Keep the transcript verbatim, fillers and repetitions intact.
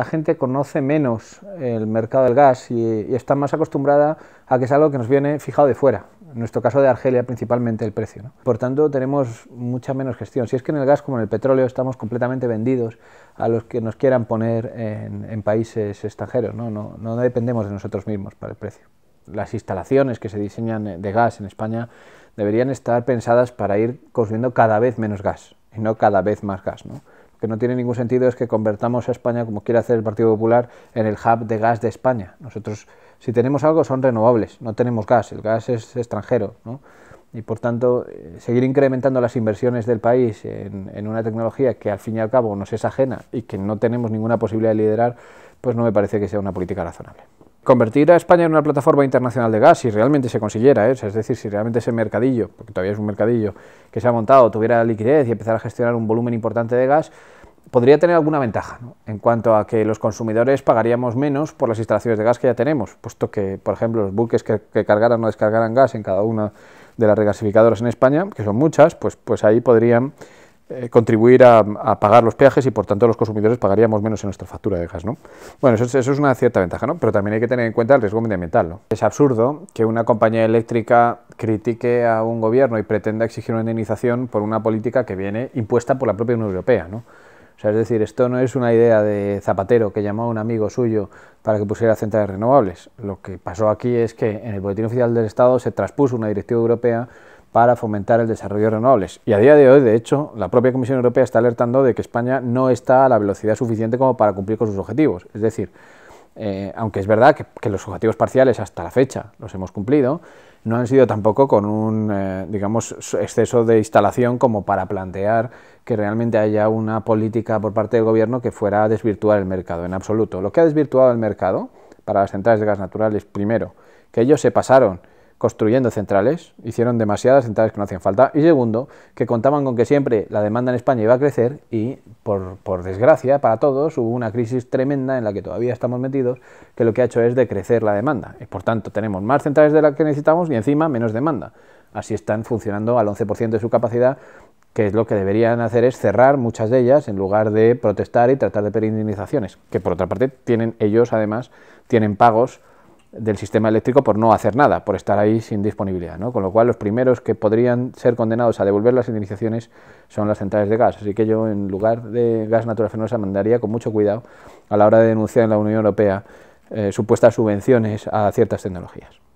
la gente conoce menos el mercado del gas y, y está más acostumbrada a que es algo que nos viene fijado de fuera. En nuestro caso de Argelia, principalmente el precio, ¿no? Por tanto, tenemos mucha menos gestión. Si es que en el gas, como en el petróleo, estamos completamente vendidos a los que nos quieran poner en, en países extranjeros, ¿no? No, no dependemos de nosotros mismos para el precio. Las instalaciones que se diseñan de gas en España deberían estar pensadas para ir consumiendo cada vez menos gas y no cada vez más gas, ¿no? Lo que no tiene ningún sentido es que convertamos a España, como quiere hacer el Partido Popular, en el hub de gas de España. Nosotros, si tenemos algo, son renovables, no tenemos gas, el gas es extranjero, ¿no? Y por tanto, seguir incrementando las inversiones del país en, en una tecnología que al fin y al cabo nos es ajena y que no tenemos ninguna posibilidad de liderar, pues no me parece que sea una política razonable. Convertir a España en una plataforma internacional de gas, si realmente se consiguiera, ¿eh? es decir, si realmente ese mercadillo, porque todavía es un mercadillo que se ha montado, tuviera liquidez y empezara a gestionar un volumen importante de gas, podría tener alguna ventaja, ¿no? En cuanto a que los consumidores pagaríamos menos por las instalaciones de gas que ya tenemos, puesto que, por ejemplo, los buques que, que cargaran o descargaran gas en cada una de las regasificadoras en España, que son muchas, pues, pues ahí podrían eh, contribuir a, a pagar los peajes y, por tanto, los consumidores pagaríamos menos en nuestra factura de gas, ¿no? Bueno, eso, eso es una cierta ventaja, ¿no? Pero también hay que tener en cuenta el riesgo medioambiental, ¿no? Es absurdo que una compañía eléctrica critique a un gobierno y pretenda exigir una indemnización por una política que viene impuesta por la propia Unión Europea, ¿no? O sea, es decir, esto no es una idea de Zapatero que llamó a un amigo suyo para que pusiera centrales renovables. Lo que pasó aquí es que en el Boletín Oficial del Estado se traspuso una directiva europea para fomentar el desarrollo de renovables. Y a día de hoy, de hecho, la propia Comisión Europea está alertando de que España no está a la velocidad suficiente como para cumplir con sus objetivos. Es decir, eh, aunque es verdad que, que los objetivos parciales hasta la fecha los hemos cumplido, no han sido tampoco con un eh, digamos, exceso de instalación como para plantear que realmente haya una política por parte del gobierno que fuera a desvirtuar el mercado en absoluto. Lo que ha desvirtuado el mercado para las centrales de gas natural es, primero, que ellos se pasaron construyendo centrales, hicieron demasiadas centrales que no hacían falta, y segundo, que contaban con que siempre la demanda en España iba a crecer y, por, por desgracia para todos, hubo una crisis tremenda en la que todavía estamos metidos, que lo que ha hecho es decrecer la demanda, y por tanto tenemos más centrales de las que necesitamos y encima menos demanda. Así están funcionando al once por ciento de su capacidad, que es lo que deberían hacer es cerrar muchas de ellas en lugar de protestar y tratar de pedir indemnizaciones, que por otra parte tienen ellos además, tienen pagos del sistema eléctrico por no hacer nada, por estar ahí sin disponibilidad, ¿no? Con lo cual los primeros que podrían ser condenados a devolver las indemnizaciones son las centrales de gas, así que yo en lugar de Gas Natural Fenosa mandaría con mucho cuidado a la hora de denunciar en la Unión Europea eh, supuestas subvenciones a ciertas tecnologías.